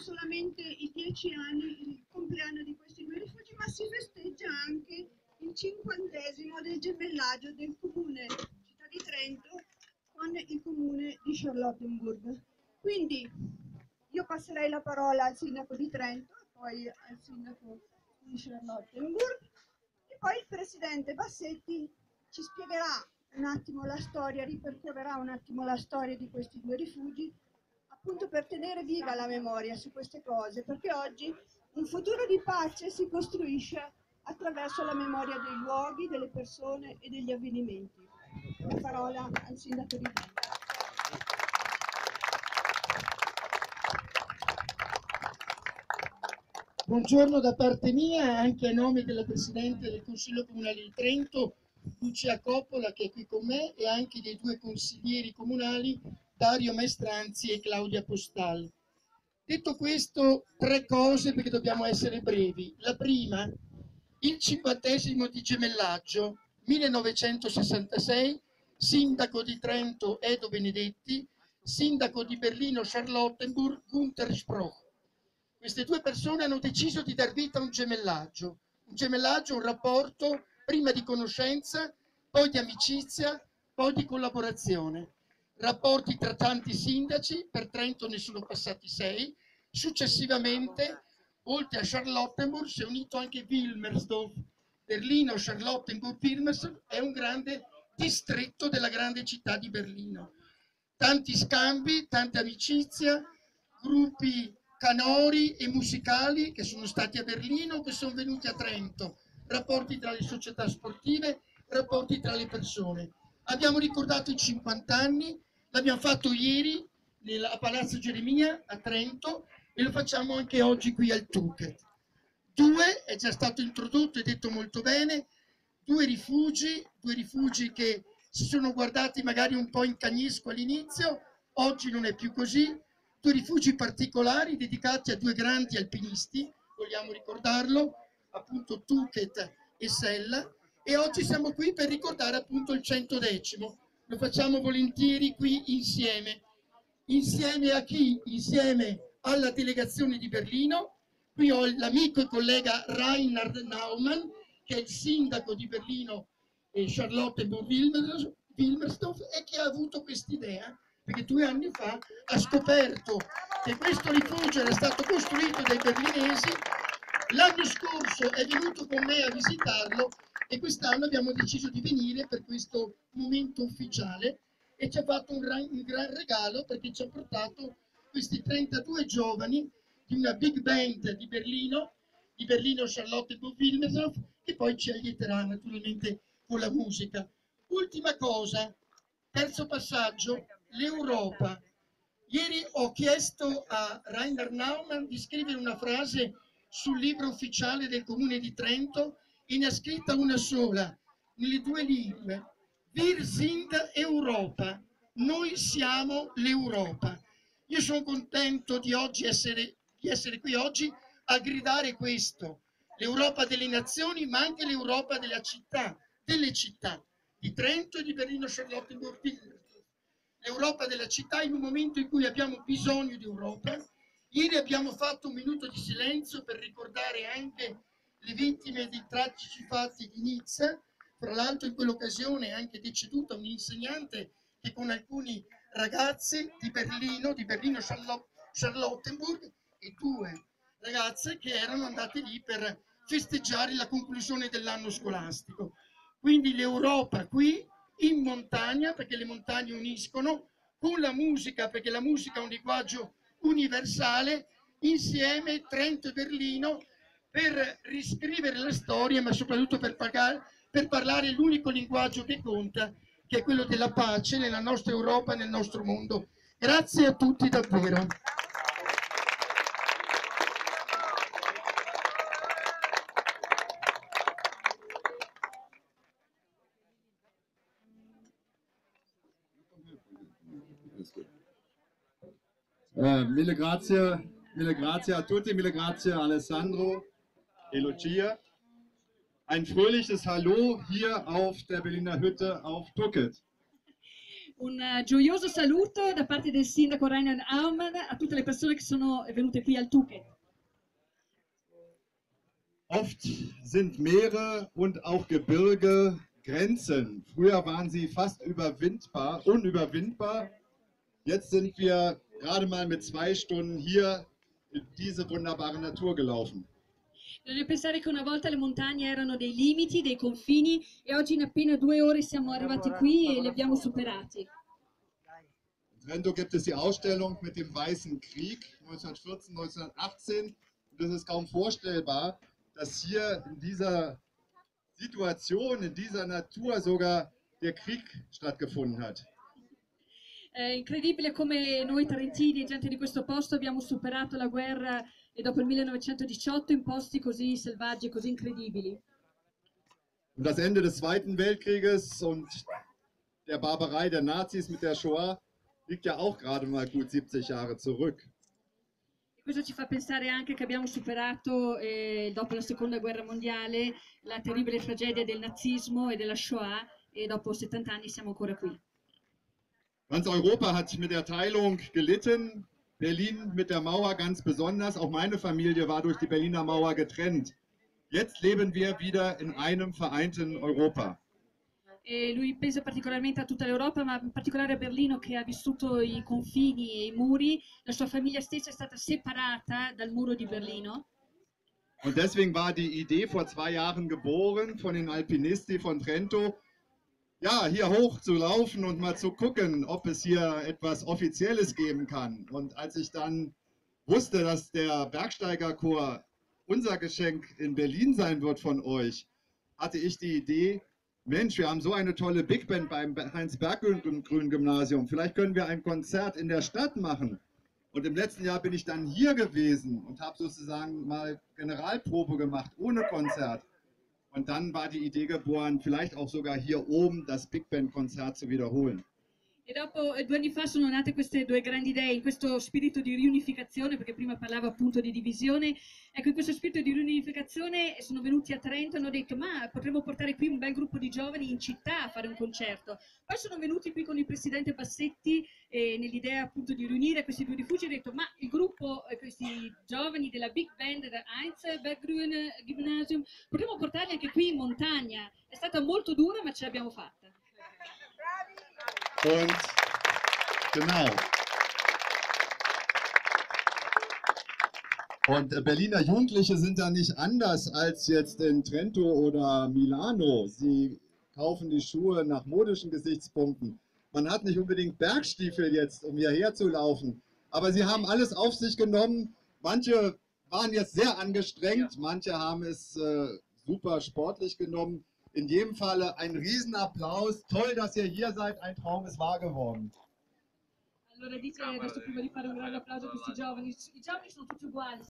solamente i 10 anni, il compleanno di questi due rifugi, ma si festeggia anche il 50° del gemellaggio del comune città di Trento con il comune di Charlottenburg. Quindi io passerei la parola al sindaco di Trento e poi al sindaco di Charlottenburg e poi il presidente Bassetti ci spiegherà un attimo la storia, ripercorrerà un attimo la storia di questi due rifugi, appunto per tenere viva la memoria su queste cose, perché oggi un futuro di pace si costruisce attraverso la memoria dei luoghi, delle persone e degli avvenimenti. La parola al sindaco di Trento. Buongiorno da parte mia, anche a nome della Presidente del Consiglio Comunale di Trento, Lucia Coppola, che è qui con me, e anche dei due consiglieri comunali, Dario Maestranzi e Claudia Postal. Detto questo, tre cose perché dobbiamo essere brevi. La prima, il 50° di gemellaggio, 1966, sindaco di Trento Edo Benedetti, sindaco di Berlino Charlottenburg Gunter Spruch. Queste due persone hanno deciso di dar vita a un gemellaggio, un rapporto prima di conoscenza, poi di amicizia, poi di collaborazione. Rapporti tra tanti sindaci, per Trento ne sono passati 6, successivamente, oltre a Charlottenburg, si è unito anche Wilmersdorf. Berlino, Charlottenburg, Wilmersdorf è un grande distretto della grande città di Berlino. Tanti scambi, tante amicizie, gruppi canori e musicali che sono stati a Berlino, che sono venuti a Trento, rapporti tra le società sportive, rapporti tra le persone. Abbiamo ricordato i 50 anni, l'abbiamo fatto ieri a Palazzo Geremia a Trento e lo facciamo anche oggi qui al Tuckett. Due, è già stato introdotto e detto molto bene, due rifugi che si sono guardati magari un po' in cagnesco all'inizio, oggi non è più così. Due rifugi particolari dedicati a due grandi alpinisti, vogliamo ricordarlo, appunto Tuckett e Sella, e oggi siamo qui per ricordare appunto il 110°, lo facciamo volentieri qui insieme. Insieme a chi? Insieme alla delegazione di Berlino, qui ho l'amico e collega Reinhard Naumann, che è il sindaco di Berlino e Charlottenburg-Wilmersdorf e che ha avuto quest'idea, perché 2 anni fa ha scoperto che questo rifugio era stato costruito dai berlinesi, l'anno scorso è venuto con me a visitarlo e quest'anno abbiamo deciso di venire per questo momento ufficiale e ci ha fatto un gran regalo perché ci ha portato questi 32 giovani di una big band di Berlino Charlottenburg-Wilmersdorf, che poi ci aiuterà naturalmente con la musica. Ultima cosa, terzo passaggio. L'Europa. Ieri ho chiesto a Reinhard Naumann di scrivere una frase sul libro ufficiale del comune di Trento e ne ha scritta una sola, nelle 2 lingue. Wir sind Europa. Noi siamo l'Europa. Io sono contento di oggi essere qui oggi a gridare questo. L'Europa delle nazioni, ma anche l'Europa delle città, di Trento e di Berlino-Charlottenburg. L'Europa della città in un momento in cui abbiamo bisogno di Europa. Ieri abbiamo fatto un minuto di silenzio per ricordare anche le vittime dei tragici fatti di Nizza, fra l'altro in quell'occasione è anche deceduta un'insegnante che con alcuni ragazzi di Berlino Charlottenburg e 2 ragazze che erano andate lì per festeggiare la conclusione dell'anno scolastico. Quindi l'Europa qui, in montagna, perché le montagne uniscono, con la musica, perché la musica è un linguaggio universale, insieme Trento e Berlino per riscrivere la storia, ma soprattutto per parlare l'unico linguaggio che conta, che è quello della pace nella nostra Europa, nel nostro mondo. Grazie a tutti davvero. Mille grazie a tutti, mille grazie a Alessandro Elogia. Ein fröhliches Hallo hier auf der Berliner Hütte auf Tuckett. Un gioioso saluto da parte del sindaco Reinhard Naumann a tutte le persone che sono venute qui al Tuckett. Oft sind Meere und auch Gebirge Grenzen. Früher waren sie fast unüberwindbar. Jetzt sind wir gerade mal mit 2 Stunden hier in diese wunderbare Natur gelaufen. Bisogna pensare che una volta le montagne erano dei limiti, dei confini, e oggi in appena 2 ore siamo arrivati qui e li abbiamo superati. In Trento gibt es die Ausstellung mit dem Weißen Krieg 1914-1918. Das ist kaum vorstellbar, dass hier in dieser Situation, in dieser Natur sogar der Krieg stattgefunden hat. È incredibile come noi trentini e gente di questo posto abbiamo superato la guerra e dopo il 1918 in posti così selvaggi, così incredibili. Und das Ende des Zweiten Weltkrieges und der Barbarei der Nazis mit der Shoah liegt ja auch gerade mal gut 70 Jahre zurück. Questo ci fa pensare anche che abbiamo superato, dopo la Seconda Guerra Mondiale, la terribile tragedia del nazismo e della Shoah, e dopo 70 anni siamo ancora qui. Ganz Europa hat mit der Teilung gelitten, Berlin mit der Mauer ganz besonders, auch meine Familie war durch die Berliner Mauer getrennt. Jetzt leben wir wieder in einem vereinten Europa. E lui pensa particolarmente a tutta l'Europa, ma in particolare a Berlino, che ha vissuto i confini e i muri. La sua famiglia stessa è stata separata dal muro di Berlino. Und deswegen war die Idee vor 2 Jahren geboren von den Alpinisti von Trento, ja, hier hoch zu laufen und mal zu gucken, ob es hier etwas Offizielles geben kann. Und als ich dann wusste, dass der Bergsteigerchor unser Geschenk in Berlin sein wird von euch, hatte ich die Idee: Mensch, wir haben so eine tolle Big Band beim Heinz-Berggrün-Gymnasium. Vielleicht können wir ein Konzert in der Stadt machen. Und im letzten Jahr bin ich dann hier gewesen und habe sozusagen mal Generalprobe gemacht, ohne Konzert. Und dann war die Idee geboren, vielleicht auch sogar hier oben das Big Band-Konzert zu wiederholen. E dopo 2 anni fa sono nate queste 2 grandi idee, in questo spirito di riunificazione, perché prima parlavo appunto di divisione. Ecco, in questo spirito di riunificazione sono venuti a Trento e hanno detto: ma potremmo portare qui un bel gruppo di giovani in città a fare un concerto. Poi sono venuti qui con il presidente Bassetti nell'idea appunto di riunire questi 2 rifugi e hanno detto: ma il gruppo, questi giovani della Big Band da Heinz-Berggrün-Gymnasium, potremmo portarli anche qui in montagna. È stata molto dura, ma ce l'abbiamo fatta. Und genau. Und Berliner Jugendliche sind da nicht anders als jetzt in Trento oder Milano. Sie kaufen die Schuhe nach modischen Gesichtspunkten. Man hat nicht unbedingt Bergstiefel jetzt, um hierher zu laufen. Aber sie haben alles auf sich genommen. Manche waren jetzt sehr angestrengt, manche haben es super sportlich genommen. In jedem Falle ein Riesenapplaus. Toll, dass ihr hier seid. Ein Traum ist wahr geworden. Allora dice adesso prima di fare un grande applauso a questi giovani. I giovani sono tutti uguali.